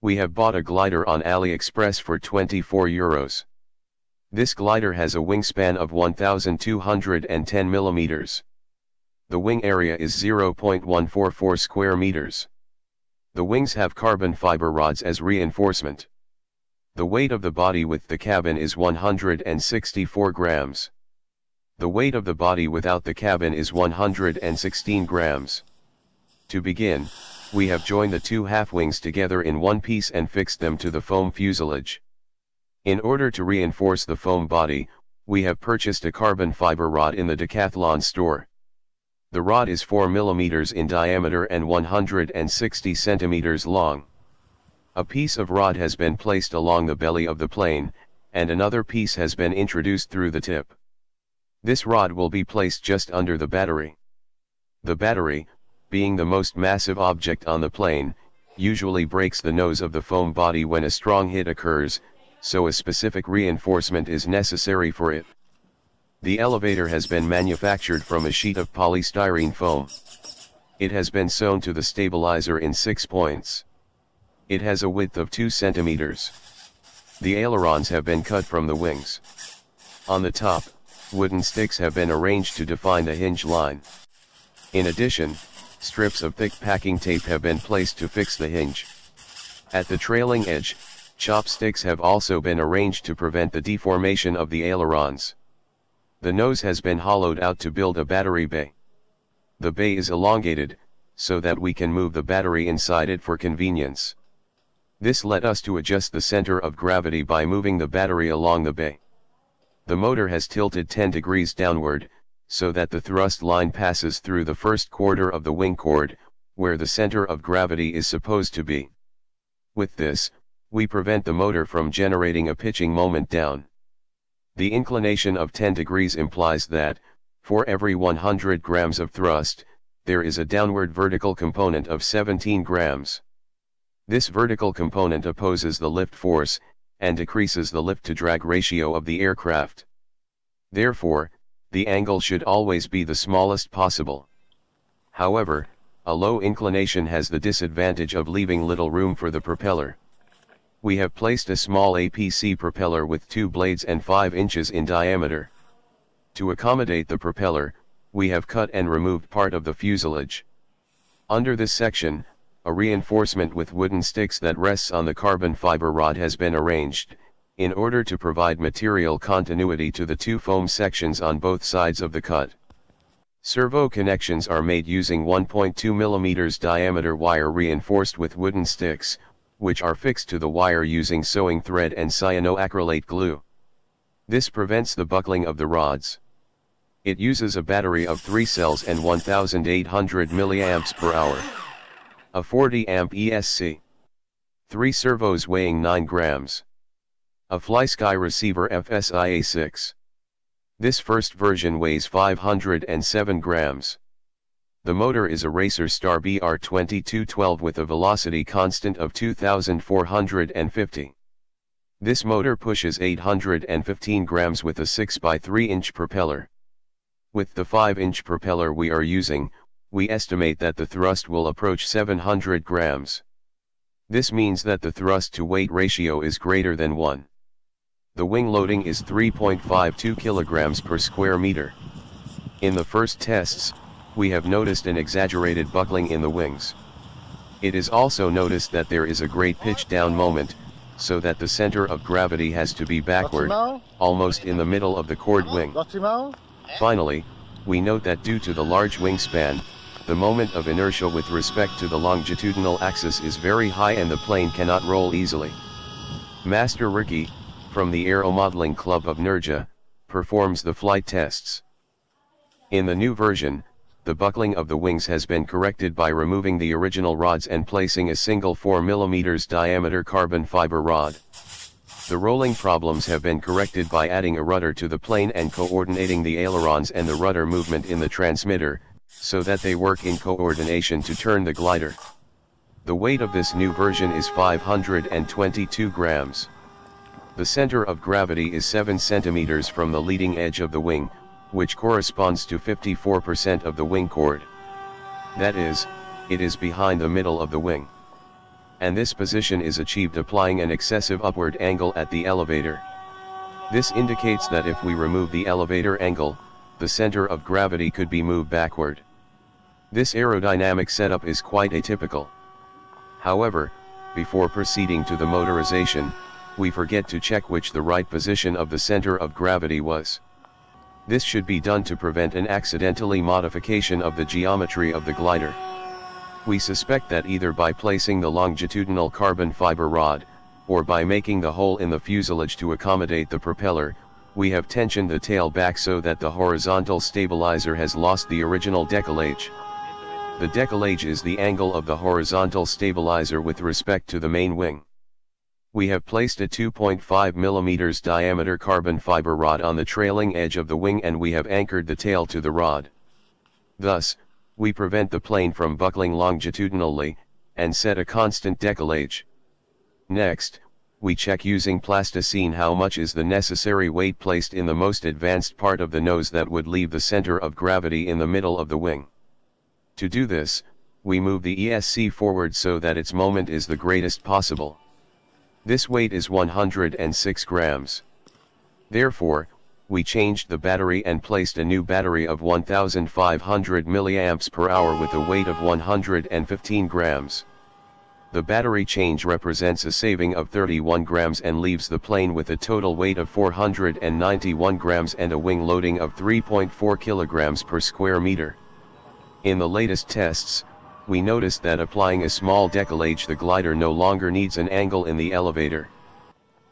We have bought a glider on AliExpress for €24. This glider has a wingspan of 1,210 millimeters. The wing area is 0.144 square meters. The wings have carbon fiber rods as reinforcement. The weight of the body with the cabin is 164 grams. The weight of the body without the cabin is 116 grams. To begin, we have joined the two half wings together in one piece and fixed them to the foam fuselage. In order to reinforce the foam body, we have purchased a carbon fiber rod in the Decathlon store. The rod is 4 mm in diameter and 160 cm long. A piece of rod has been placed along the belly of the plane, and another piece has been introduced through the tip. This rod will be placed just under the battery. The battery, being the most massive object on the plane, usually breaks the nose of the foam body when a strong hit occurs, so a specific reinforcement is necessary for it. The elevator has been manufactured from a sheet of polystyrene foam. It has been sewn to the stabilizer in 6 points. It has a width of 2 centimeters. The ailerons have been cut from the wings. On the top, wooden sticks have been arranged to define the hinge line. In addition, strips of thick packing tape have been placed to fix the hinge. At the trailing edge, chopsticks have also been arranged to prevent the deformation of the ailerons. The nose has been hollowed out to build a battery bay. The bay is elongated, so that we can move the battery inside it for convenience. This led us to adjust the center of gravity by moving the battery along the bay. The motor has tilted 10 degrees downward, so that the thrust line passes through the first quarter of the wing chord, where the center of gravity is supposed to be. With this, we prevent the motor from generating a pitching moment down. The inclination of 10 degrees implies that, for every 100 grams of thrust, there is a downward vertical component of 17 grams. This vertical component opposes the lift force, and decreases the lift-to-drag ratio of the aircraft. Therefore, the angle should always be the smallest possible. However, a low inclination has the disadvantage of leaving little room for the propeller. We have placed a small APC propeller with 2 blades and 5 inches in diameter. To accommodate the propeller, we have cut and removed part of the fuselage. Under this section, a reinforcement with wooden sticks that rests on the carbon fiber rod has been arranged, in order to provide material continuity to the 2 foam sections on both sides of the cut. Servo connections are made using 1.2 mm diameter wire reinforced with wooden sticks, which are fixed to the wire using sewing thread and cyanoacrylate glue. This prevents the buckling of the rods. It uses a battery of 3 cells and 1,800 mAh, a 40 amp ESC, 3 servos weighing 9 grams, a Flysky receiver FSIA6. This first version weighs 507 grams. The motor is a Racer Star BR2212 with a velocity constant of 2,450. This motor pushes 815 grams with a 6x3-inch propeller. With the 5-inch propeller we are using, we estimate that the thrust will approach 700 grams. This means that the thrust-to-weight ratio is greater than 1. The wing loading is 3.52 kilograms per square meter. In the first tests, we have noticed an exaggerated buckling in the wings. It is also noticed that there is a great pitch down moment, so that the center of gravity has to be backward, almost in the middle of the chord wing. Finally, we note that due to the large wingspan, the moment of inertia with respect to the longitudinal axis is very high and the plane cannot roll easily. Master Ricky, from the Aeromodeling Club of Nerja, performs the flight tests. In the new version, the buckling of the wings has been corrected by removing the original rods and placing a single 4 mm diameter carbon fiber rod. The rolling problems have been corrected by adding a rudder to the plane and coordinating the ailerons and the rudder movement in the transmitter, so that they work in coordination to turn the glider. The weight of this new version is 522 grams. The center of gravity is 7 cm from the leading edge of the wing, which corresponds to 54% of the wing chord. That is, it is behind the middle of the wing. and this position is achieved applying an excessive upward angle at the elevator. This indicates that if we remove the elevator angle, the center of gravity could be moved backward. This aerodynamic setup is quite atypical. However, before proceeding to the motorization, we forget to check which the right position of the center of gravity was. This should be done to prevent an accidentally modification of the geometry of the glider. We suspect that either by placing the longitudinal carbon fiber rod, or by making the hole in the fuselage to accommodate the propeller, we have tensioned the tail back so that the horizontal stabilizer has lost the original decalage. The decalage is the angle of the horizontal stabilizer with respect to the main wing. We have placed a 2.5 mm diameter carbon fiber rod on the trailing edge of the wing, and we have anchored the tail to the rod. Thus, we prevent the plane from buckling longitudinally, and set a constant decalage. Next, we check using plasticine how much is the necessary weight placed in the most advanced part of the nose that would leave the center of gravity in the middle of the wing. To do this, we move the ESC forward so that its moment is the greatest possible. This weight is 106 grams. Therefore, we changed the battery and placed a new battery of 1500 mAh with a weight of 115 grams. The battery change represents a saving of 31 grams and leaves the plane with a total weight of 491 grams and a wing loading of 3.4 kilograms per square meter. In the latest tests, we noticed that applying a small decalage, the glider no longer needs an angle in the elevator.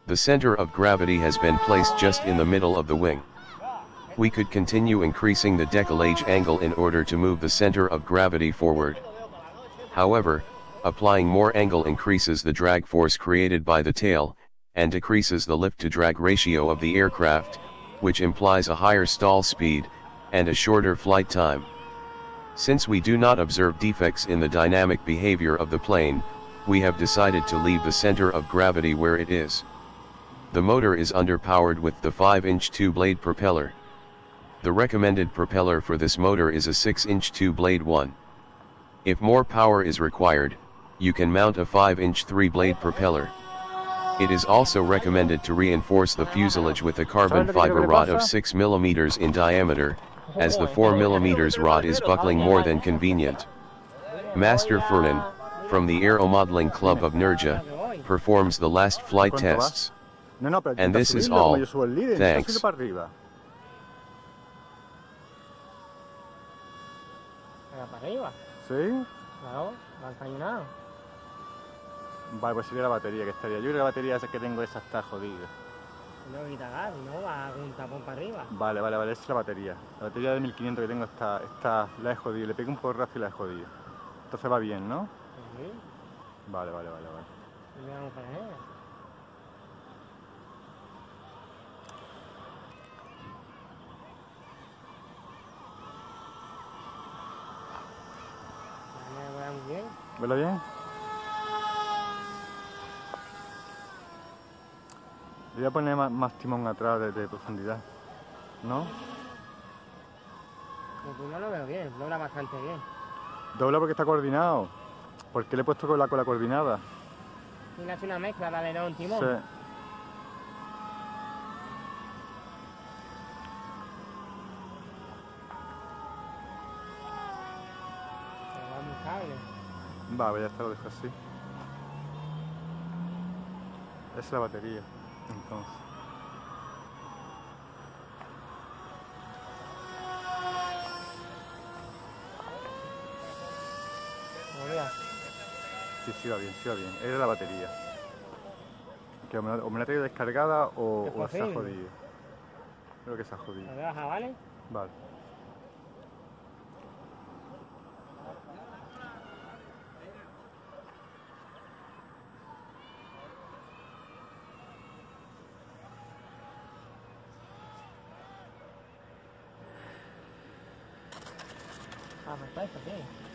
The center of gravity has been placed just in the middle of the wing. We could continue increasing the decalage angle in order to move the center of gravity forward. However, applying more angle increases the drag force created by the tail, and decreases the lift to drag ratio of the aircraft, which implies a higher stall speed, and a shorter flight time. Since we do not observe defects in the dynamic behavior of the plane, we have decided to leave the center of gravity where it is. The motor is underpowered with the 5-inch 2-blade propeller. The recommended propeller for this motor is a 6-inch 2-blade one. If more power is required, you can mount a 5-inch 3-blade propeller. It is also recommended to reinforce the fuselage with a carbon fiber rod of 6 mm in diameter, as the 4 mm rod is buckling more than convenient. Master Fernan, from the Aeromodeling Club of Nerja, performs the last flight tests. And this is all. Thanks. Vale, pues sería la batería que estaría. Yo creo que la batería que tengo esa está jodida. No, y tagar, no va un tapón para arriba. Vale, vale, vale, esa es la batería. La batería de 1500 que tengo está la he jodido. Le pegué un porrazo y la he jodido. Entonces va bien, ¿no? Sí. Vale, vale, vale, vale. ¿Y le vamos para allá? ¿Vuela bien? ¿Vuela bien? Le voy a poner más timón atrás de profundidad, ¿no? Pues no lo veo bien, dobla bastante bien. Dobla porque está coordinado, porque le he puesto con la cola coordinada. Y le hace una mezcla, la de no un timón. Sí. Pero va muy cable. Vale, ya está, lo dejo así. Esa es la batería. Entonces, sí, va bien, sí va bien. Era la batería. Que o me la traigo descargada o se ha jodido. Creo que se ha jodido. ¿La baja, vale? Vale. Ah, me parece bien.